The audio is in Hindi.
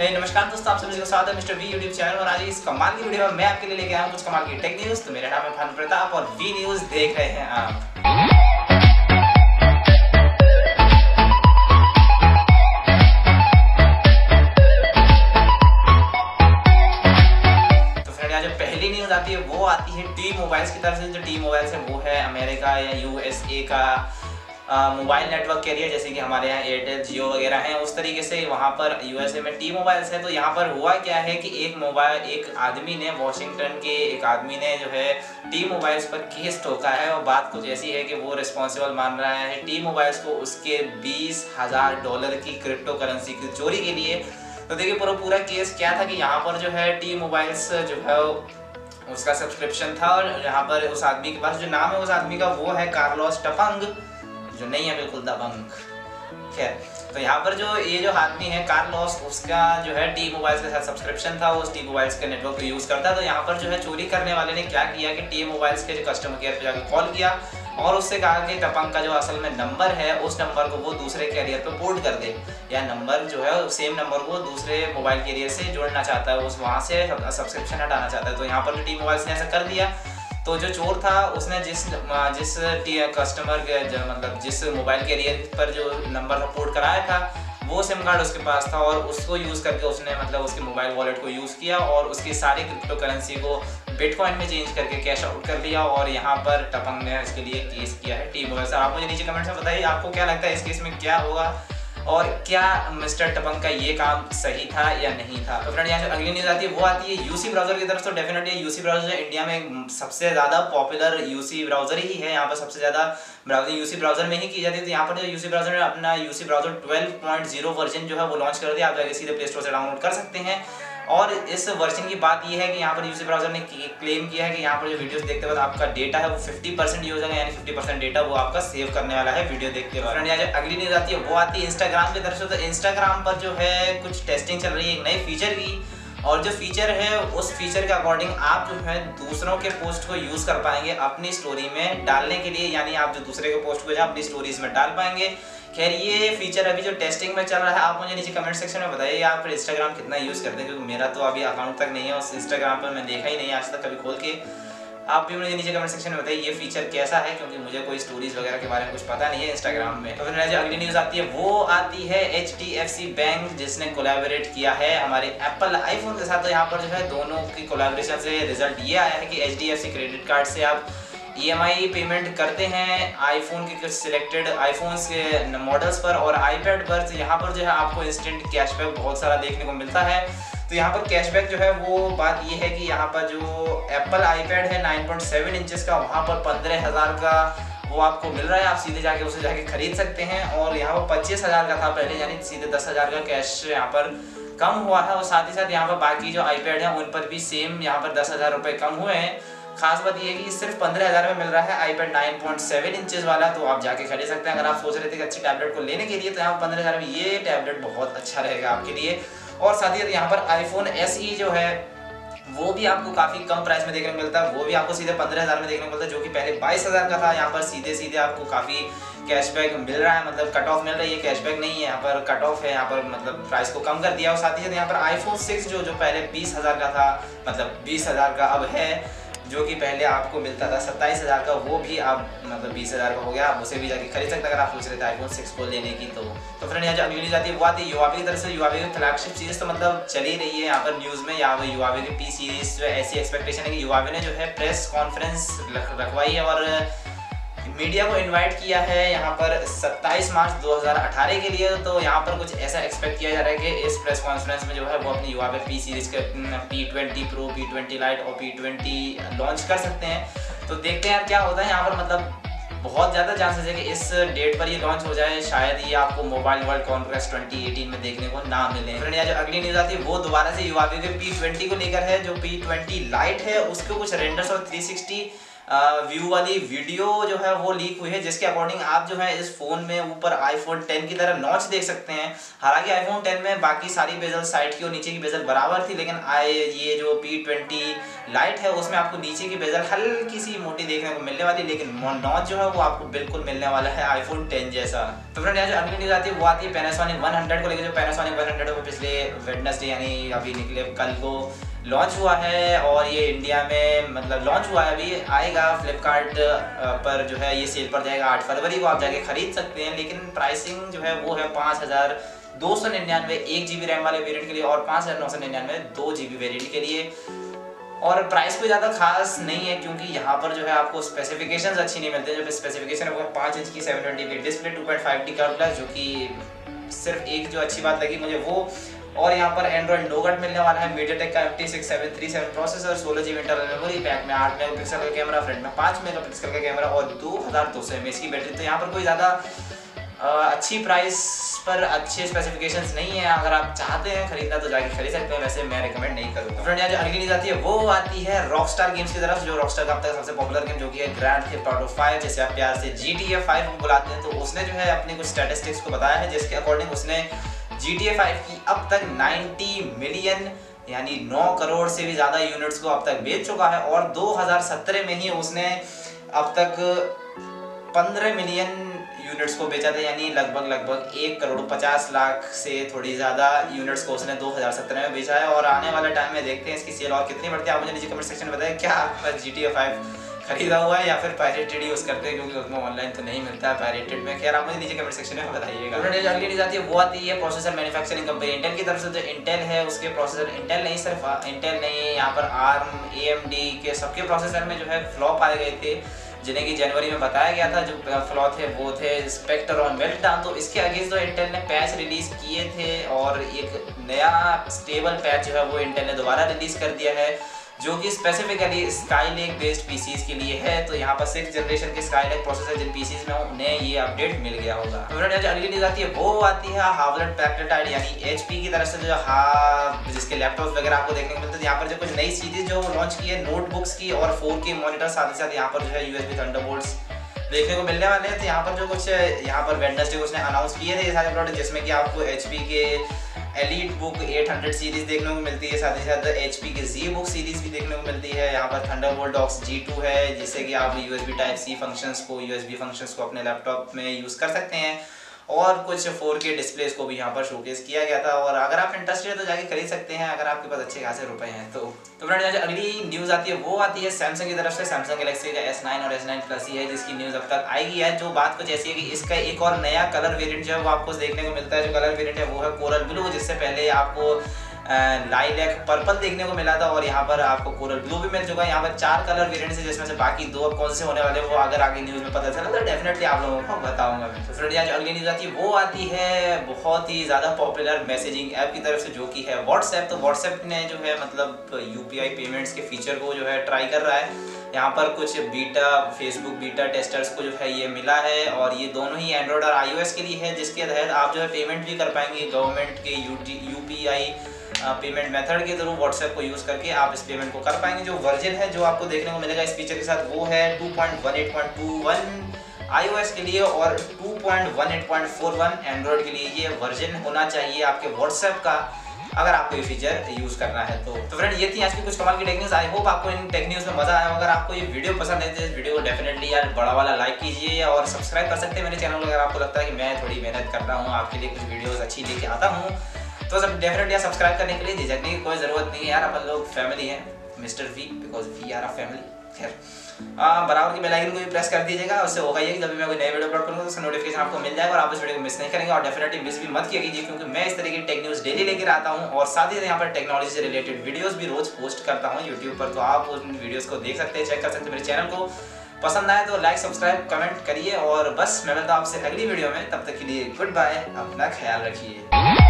नमस्कार दोस्तों, आप सभी का स्वागत है मिस्टर वी यूट्यूब चैनल। और आज इस कमाल की वीडियो में मैं आपके लिए लेके आया हूँ कुछ कमाल की टेक न्यूज़। तो मेरा नाम है भानु प्रताप और वी न्यूज़ देख रहे हैं आप। वो आती है T-Mobile की तरफ से। जो T-Mobile है वो है अमेरिका या USA का मोबाइल नेटवर्क कैरियर, जैसे कि हमारे यहाँ एयरटेल, जियो वगैरह हैं, उस तरीके से वहाँ पर USA में T-Mobiles है। तो यहाँ पर हुआ क्या है कि एक आदमी ने वॉशिंगटन के जो है T-Mobiles पर केस ठोका है। और बात कुछ ऐसी है कि वो रिस्पॉन्सिबल मान रहा है T-Mobiles को उसके $20,000 की क्रिप्टो करेंसी की चोरी के लिए। तो देखिए पूरा केस क्या था कि यहाँ पर जो है T-Mobiles जो है उसका सब्सक्रिप्शन था, और यहाँ पर उस आदमी के पास, जो नाम है उस आदमी का वो है कार्लोस टफंग, जो नहीं है बिल्कुल दबंग। खैर, तो यहाँ पर ये जो आदमी है कार्लोस, उसका जो है T-Mobiles के साथ सब्सक्रिप्शन था, वो उस T-Mobiles के नेटवर्क को यूज़ करता। तो यहाँ पर जो है चोरी करने वाले ने क्या किया कि T-Mobiles के जो कस्टमर केयर पर जाकर कॉल किया और उससे कहा कि टफंग का जो असल में नंबर है उस नंबर को वो दूसरे कैरियर पर पोर्ट कर दे, या नंबर जो है सेम नंबर को दूसरे मोबाइल कैरियर से जोड़ना चाहता है, उस वहाँ से सब्सक्रिप्शन हटाना चाहता है। तो यहाँ पर T-Mobiles ने ऐसा कर दिया। तो जो चोर था उसने जिस मोबाइल कैरियर पर जो नंबर पोर्ट कराया था वो सिम कार्ड उसके पास था, और उसको यूज़ करके उसने उसके मोबाइल वॉलेट को यूज़ किया और उसकी सारी क्रिप्टो करेंसी को बिटकॉइन में चेंज करके कैश आउट कर लिया। और यहाँ पर टफंग ने इसके लिए केस किया है T-Mobile से। आप मुझे नीचे कमेंट्स में बताइए आपको क्या लगता है इस केस में क्या होगा, और क्या मिस्टर टफंग का ये काम सही था या नहीं था। तो फ्रेंड, यहाँ से अगली न्यूज़ आती है, वो आती है UC ब्राउज़र की तरफ। तो डेफिनेटली UC ब्राउज़र इंडिया में सबसे ज़्यादा पॉपुलर UC ब्राउज़र ही है। यहाँ पर सबसे ज़्यादा ब्राउजिंग UC ब्राउज़र में ही की जाती है। तो यहाँ पर जो UC ब्राउज़र ने अपना UC ब्राउज़र 12.0 वर्जन जो है वो लॉन्च कर दिया। आप जाके सीधे प्ले स्टोर से डाउनलोड कर सकते हैं। और इस वर्जन की बात यह है कि यहाँ पर UC ब्राउज़र ने क्लेम किया है कि यहाँ पर जो वीडियोस देखते वक्त आपका डेटा है वो 50% यूज होगा, यानी 50% डेटा वो आपका सेव करने वाला है वीडियो देखते वक्त। फ्रेंड, यहाँ अगली न्यूज़ आती है, वो आती है Instagram की तरफ से। तो Instagram पर जो है कुछ टेस्टिंग चल रही है एक नए फीचर की, और जो फीचर है उस फीचर के अकॉर्डिंग आप जो है दूसरों के पोस्ट को यूज़ कर पाएंगे अपनी स्टोरी में डालने के लिए, यानी आप जो दूसरे के पोस्ट को जो अपनी स्टोरीज में डाल पाएंगे। खैर, ये फीचर अभी जो टेस्टिंग में चल रहा है। आप मुझे नीचे कमेंट सेक्शन में बताइए आप फिर Instagram कितना यूज़ करते हैं, क्योंकि मेरा तो अभी अकाउंट तक नहीं है, उस Instagram पर मैं देखा ही नहीं आज तक कभी खोल के। आप भी मुझे नीचे कमेंट सेक्शन में बताइए ये फीचर कैसा है, क्योंकि मुझे कोई स्टोरीज वगैरह के बारे में कुछ पता नहीं है Instagram में। तो फिर जो अगली न्यूज़ आती है वो आती है HDFC बैंक, जिसने कोलैबोरेट किया है हमारे Apple iPhone के साथ। तो यहाँ पर जो है दोनों की कोलैबोरेशन से रिजल्ट ये आया है कि HDFC क्रेडिट कार्ड से आप EMI पेमेंट करते हैं आईफोन के कुछ सिलेक्टेड आईफोन्स के मॉडल्स पर और iPad पर। तो यहाँ पर जो है आपको इंस्टेंट कैशबैक बहुत सारा देखने को मिलता है। तो यहाँ पर कैशबैक जो है वो बात ये है कि यहाँ पर जो Apple iPad है 9.7 इंचेस का, वहाँ पर 15,000 का वो आपको मिल रहा है। आप सीधे जाके उसे जाके खरीद सकते हैं। और यहाँ पर 25,000 का था पहले, यानी सीधे 10,000 का कैश यहाँ पर कम हुआ है। और साथ ही साथ यहाँ पर बाकी जो iPad है उन पर भी सेम यहाँ पर 10,000 रुपये कम हुए हैं। खास बात यह है कि सिर्फ 15,000 में मिल रहा है iPad 9.7 इंचेस वाला, तो आप जाके खरीद सकते हैं। अगर आप सोच रहे थे कि अच्छी टैबलेट को लेने के लिए, तो यहाँ 15,000 में ये टैबलेट बहुत अच्छा रहेगा आपके लिए। और साथ ही यहाँ पर iPhone SE जो है वो भी आपको काफ़ी कम प्राइस में देखने को मिलता है, वो भी आपको सीधे 15,000 में देखने को मिलता है, जो कि पहले 22,000 का था। यहाँ पर सीधे आपको काफ़ी कैशबैक मिल रहा है, कट ऑफ मिल रहा है। ये कैशबैक नहीं है, यहाँ पर कट ऑफ है, यहाँ पर प्राइस को कम कर दिया। और साथ ही यहाँ पर iPhone 6 जो पहले 20,000 का था, 20,000 का अब है, जो कि पहले आपको मिलता था 27,000 का, वो भी आप 20,000 का हो गया। आप उसे भी जाके खरीद सकते हैं अगर आप सोच रहे थे iPhone 6 को लेने की। तो फ्रेंड, यहाँ जो अगली न्यूज़ आती है वो आती है Huawei की तरफ से। Huawei की फ्लैगशिप सीरीज़ तो चली रही है यहाँ पर न्यूज़ में। यहाँ पर Huawei की P सीरीज़ जो ऐसी एक्सपेक्टेशन है कि Huawei ने जो है प्रेस कॉन्फ्रेंस रखवाई है और मीडिया को इनवाइट किया है यहाँ पर 27 मार्च 2018 के लिए। तो यहाँ पर कुछ ऐसा एक्सपेक्ट किया जा रहा है कि इस प्रेस कॉन्फ्रेंस में जो है वो अपनी Huawei P सीरीज़ के P20 Pro, P20 Lite और P20 लॉन्च कर सकते हैं। तो देखते हैं क्या होता है। यहाँ पर बहुत ज़्यादा चांसेस है कि इस डेट पर ये लॉन्च हो जाए। शायद ये आपको मोबाइल वर्ल्ड कॉन्ग्रेस 2018 में देखने को ना मिले। फ्रेंड, यहाँ जो अगली न्यूज़ आती है वो दोबारा से Huawei के P20 को लेकर है। जो P20 Lite है उसके कुछ रेंडर्स और 360 व्यू वाली वीडियो जो है वो लीक हुई है, जिसके अकॉर्डिंग आप जो है इस फ़ोन में ऊपर आईफोन 10 की तरह नॉच देख सकते हैं। हालांकि आईफोन 10 में बाकी सारी बेजल साइड की और नीचे की बेजल बराबर थी, लेकिन ये जो P20 लाइट है उसमें आपको नीचे की बेजल हल्की सी मोटी देखने को मिलने वाली, लेकिन नॉच जो है वो आपको बिल्कुल मिलने वाला है आईफोन 10 जैसा। तो फ्रेंड यहाँ जो अगली न्यूज़ आती है वो आती है Panasonic 100 को लेकर। जो Panasonic 100 वो पिछले वेडनेसडे यानी अभी निकले कल को लॉन्च हुआ है, और ये इंडिया में मतलब लॉन्च हुआ है, अभी आएगा फ्लिपकार्ट पर जो है ये सेल पर जाएगा। 8 फरवरी को आप जाके खरीद सकते हैं, लेकिन प्राइसिंग जो है वो है 5299 1 GB रैम वाले वेरिएंट के लिए और 5999 2 GB वेरिएंट के लिए। और प्राइस कोई ज़्यादा खास नहीं है, क्योंकि यहाँ पर जो है आपको स्पेसिफिकेशंस अच्छी नहीं मिलते। जो स्पेसिफिकेशन है वो 5 इंच की 720 की डिस्प्ले, 2.5D कर्व, जो कि सिर्फ एक जो अच्छी बात लगी मुझे वो। और यहाँ पर एंड्रॉइड नोगट मिलने वाला है, मीडियाटेक का MT6737 processor, 16 GB internal memory, back में 8 मेगापिक्सल का कैमरा, फ्रंट में 5 मेगापिक्सल का कैमरा और 2200 mAh की बैटरी। तो यहाँ पर कोई ज़्यादा अच्छी प्राइस पर अच्छे स्पेसिफिकेशंस नहीं है। अगर आप चाहते हैं खरीदना तो जाके खरीद सकते हैं, वैसे मैं रिकमेंड नहीं करूँगा। फ्रेंड यहाँ जो अगली न्यूज़ आती है वो आती है रॉकस्टार गेम्स की तरफ। जो रॉकस्टार का अब तक सबसे पॉपुलर गेम जो कि है ग्रैंड थेफ्ट ऑटो 5, जैसे आप प्यार से GTA 5 को बुलाते हैं, तो उसने जो है अपने कुछ स्टैटिस्टिक्स को बताया है, जिसके अकॉर्डिंग उसने GTA 5 की अब तक 90 मिलियन यानी 9 करोड़ से भी ज़्यादा यूनिट्स को अब तक बेच चुका है। और 2017 में ही उसने अब तक 15 मिलियन यूनिट्स को बेचा था, यानी लगभग 1,50,00,000 से थोड़ी ज़्यादा यूनिट्स को उसने 2017 में बेचा है। और आने वाला टाइम में देखते हैं इसकी सेल और कितनी बढ़ती है। आप मुझे नीचे कमेंट सेक्शन में बताएं, क्या आपका GTA 5 खरीदा हुआ है या फिर पायरेटेड यूज़ करते हैं, क्योंकि उसमें ऑनलाइन तो नहीं मिलता है पायरेटेड में। खैर आप मुझे नीचे कमेंट सेक्शन में बताइएगा। जो अगली न्यूज़ आती है वो आती है प्रोसेसर मैन्युफैक्चरिंग कंपनी इंटेल की तरफ से। जो इंटेल है उसके प्रोसेसर सिर्फ इंटेल नहीं यहाँ पर ARM AMD के सबके प्रोसेसर में जो है फ्लॉप आ गए थे, जिन्हें कि जनवरी में बताया गया था। जो फ्लॉप थे वो थे स्पेक्टर और मेल्टडाउन। तो इसके अगेंस्ट जो इंटेल ने पैच रिलीज़ किए थे, और एक नया स्टेबल पैच जो है वो इंटेल ने दोबारा रिलीज़ कर दिया है, जो कि स्पेसिफिकली स्काईलेक बेस्ड पीसीज के लिए है। तो यहाँ पर 6th जनरेशन के स्काईलेक प्रोसेसर जिन पीसीज में उन्हें ये अपडेट मिल गया होगा। जो अगली न्यूज़ आती है वो आती है Hewlett-Packard यानी HP की तरफ से, जो जिसके लैपटॉप वगैरह आपको देखने को मिलते हैं। यहाँ पर जो कुछ नई सीरीज जो लॉन्च की है नोटबुक्स की और 4K मॉनिटर, साथ ही साथ यहाँ पर जो है USB थंडरबोल्ट्स देखने को मिलने वाले हैं। तो यहाँ पर जो कुछ यहाँ पर वेडनेसडे उसने अनाउंस किए थे ये सारे प्रोडक्ट, जिसमें कि आपको HP के EliteBook 800 सीरीज़ देखने को मिलती है, साथ ही साथ HP के ZBook सीरीज़ भी देखने को मिलती है। यहाँ पर Thunderbolt Dock G2 है, जिससे कि आप USB Type-C फंक्शंस को अपने लैपटॉप में यूज़ कर सकते हैं, और कुछ 4K डिस्प्लेस को भी यहाँ पर शोकेस किया गया था। और अगर आप इंटरेस्टेड है तो जाके खरीद सकते हैं, अगर आपके पास अच्छे खासे रुपए हैं तो। फ्रेंड अगली न्यूज़ आती है वो आती है सैमसंग की तरफ से। सैमसंग गैलेक्सी का S9 और S9+ ही है जिसकी न्यूज़ अब तक आई है। जो बात कुछ ऐसी है कि इसका एक और नया कलर वेरिएंट जो है वो आपको देखने को मिलता है। जो कलर वेरिएंट है वो है कोरल ब्लू, जिससे पहले आपको लाइलैक पर्पल देखने को मिला था, और यहाँ पर आपको कोरल ब्लू भी मिल चुका है। यहाँ पर 4 कलर वेरिएंट्स है, जिसमें से बाकी 2 अब कौन से होने वाले हैं वो अगर आगे न्यूज़ में पता चला तो डेफिनेटली आप लोगों को बताऊंगा मैं। तो फ्रेंड आज अगली न्यूज़ आती है वो आती है बहुत ही ज़्यादा पॉपुलर मैसेजिंग ऐप की तरफ से, जो कि है व्हाट्सएप। तो व्हाट्सएप ने जो है मतलब UPI पेमेंट्स के फीचर को जो है ट्राई कर रहा है। यहाँ पर कुछ बीटा फेसबुक बीटा टेस्टर्स को जो है ये मिला है, और ये दोनों ही एंड्रॉयड और iOS के लिए है, जिसके तहत आप जो है पेमेंट भी कर पाएंगे गवर्नमेंट के UPI पेमेंट मेथड के थ्रू। व्हाट्सएप को यूज़ करके आप इस पेमेंट को कर पाएंगे। जो वर्जन है जो आपको देखने को मिलेगा इस फीचर के साथ वो है 2.18.21 iOS के लिए और 2.18.41 एंड्रॉयड के लिए ये वर्जन होना चाहिए आपके व्हाट्सएप का, अगर आपको ये फीचर यूज़ करना है तो। फ्रेंड ये थी आज की कुछ कमाल की टेक न्यूज़। आई होप आपको इन टेक न्यूज़ में मज़ा आया। अगर आपको ये वीडियो पसंद है तो इस वीडियो को डेफिनेटली यार बड़ा वाला लाइक कीजिए और सब्सक्राइब कर सकते हैं मेरे चैनल को। अगर आपको लगता है कि मैं थोड़ी मेहनत करता हूँ आपके लिए, कुछ वीडियोज़ अच्छी लेके आता हूँ, तो सब डेफिनेटली यार सब्सक्राइब करने के लिए झिझकने की कोई ज़रूरत नहीं है यार। अपन लोग फैमिली हैं mister V, because we are a family. खैर बराबर की बेल आइकन को भी प्रेस कर दीजिएगा, उससे होगा ये कि जब भी मैं कोई नई वीडियो अपलोड करूँगा तो उसका नोटिफिकेशन आपको मिल जाएगा और आप इस वीडियो को मिस नहीं करेंगे। और डेफिनेटली मिस भी मत किया कीजिए, क्योंकि मैं इस तरह की टेक न्यूज़ डेली लेकर आता हूँ और साथ ही यहाँ पर टेक्नोलॉजी से रिलेटेड वीडियोज़ भी रोज़ पोस्ट करता हूँ यूट्यूब पर। तो आप उन वीडियोज़ को देख सकते हैं, चेक कर सकते हैं। मेरे चैनल को पसंद आए तो लाइक सब्सक्राइब कमेंट करिए, और बस मैं मिलता हूँ आपसे अगली वीडियो में। तब तक के लिए गुड बाय, अपना ख्याल रखिए।